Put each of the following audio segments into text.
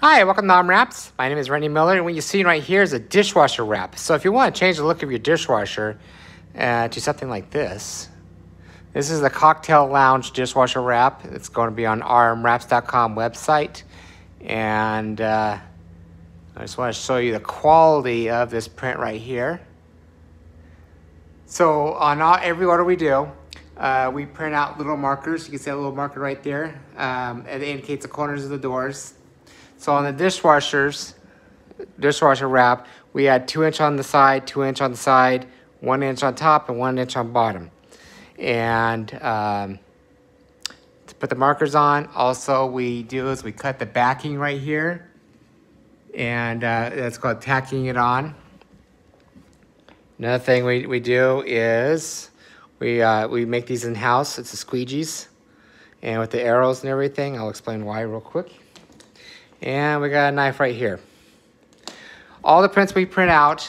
Hi, welcome to Rm Wraps. My name is Randy Miller, and what you're seeing right here is a dishwasher wrap. So if you want to change the look of your dishwasher to something like this, this is the Cocktail Lounge dishwasher wrap. It's going to be on rmwraps.com website, and I just want to show you the quality of this print right here. So on every order we do, we print out little markers. You can see a little marker right there. It indicates the corners of the doors. So on the dishwasher wrap, we had 2 inch on the side, 2 inch on the side, 1 inch on top, and 1 inch on bottom. And to put the markers on, also we do is we cut the backing right here, and that's called tacking it on. Another thing we do is we make these in-house. It's the squeegees, and with the arrows and everything. I'll explain why real quick. And we got a knife right here. All the prints we print out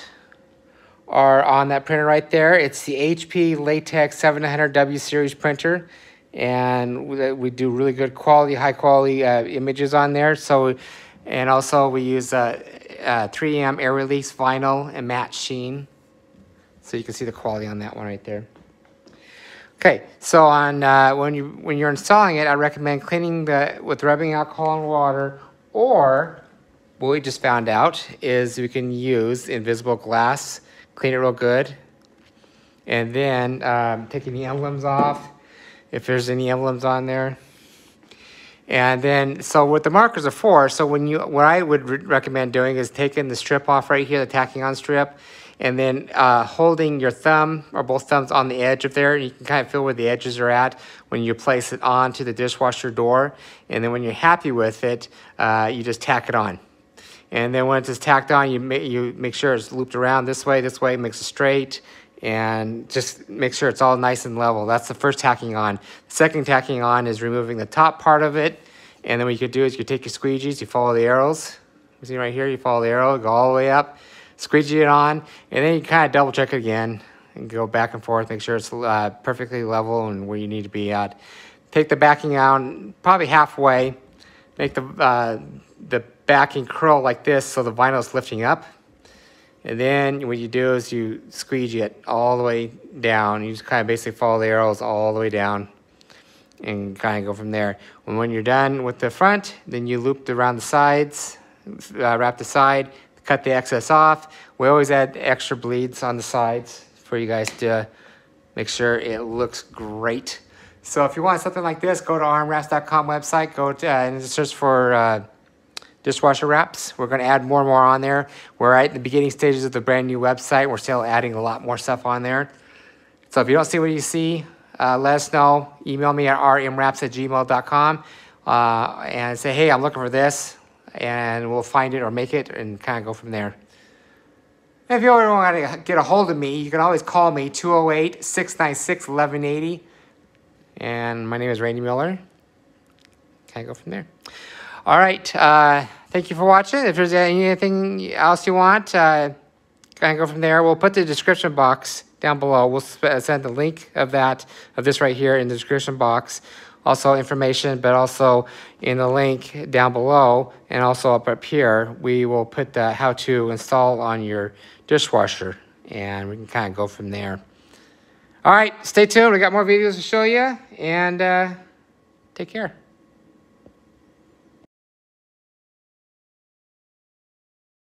are on that printer right there. It's the HP Latex 700W series printer, and we do really good quality, high quality images on there. So, and also we use 3M air release vinyl and matte sheen, so you can see the quality on that one right there. Okay, so on when you're installing it, I recommend cleaning with rubbing alcohol and water. Or what we just found out is we can use invisible glass, clean it real good, and then taking the emblems off, if there's any emblems on there. And then, so what the markers are for, so what I would recommend doing is taking the strip off right here, the tacking on strip, and then holding your thumb or both thumbs on the edge of there. You can kind of feel where the edges are at when you place it onto the dishwasher door. And then when you're happy with it, you just tack it on. And then when it's tacked on, you make sure it's looped around this way, makes it straight, and just make sure it's all nice and level. That's the first tacking on. The second tacking on is removing the top part of it. And then what you could do is you take your squeegees, you follow the arrows. You see right here, you follow the arrow, go all the way up, squeegee it on, and then you kind of double check it again and go back and forth, make sure it's perfectly level and where you need to be at. Take the backing out probably halfway, make the backing curl like this so the vinyl is lifting up, and then what you do is you squeegee it all the way down. You just kind of basically follow the arrows all the way down and kind of go from there. And when you're done with the front, then you looped around the sides, wrap the side, cut the excess off. We always add extra bleeds on the sides for you guys to make sure it looks great. So if you want something like this, go to rmwraps.com website, go to and search for dishwasher wraps. We're going to add more and more on there. We're right in the beginning stages of the brand new website. We're still adding a lot more stuff on there. So if you don't see what you see, let us know. Email me at rmwraps@gmail.com and say, hey, I'm looking for this. And we'll find it or make it and kind of go from there. And if you ever want to get a hold of me, you can always call me 208-696-1180. And my name is Randy Miller. Kind of go from there. All right. Thank you for watching. If there's anything else you want, kind of go from there. We'll put the description box down below. We'll send the link of this right here in the description box. Also information, but also in the link down below and also up here, we will put the how to install on your dishwasher, and we can kind of go from there. All right, stay tuned. We got more videos to show you, and take care.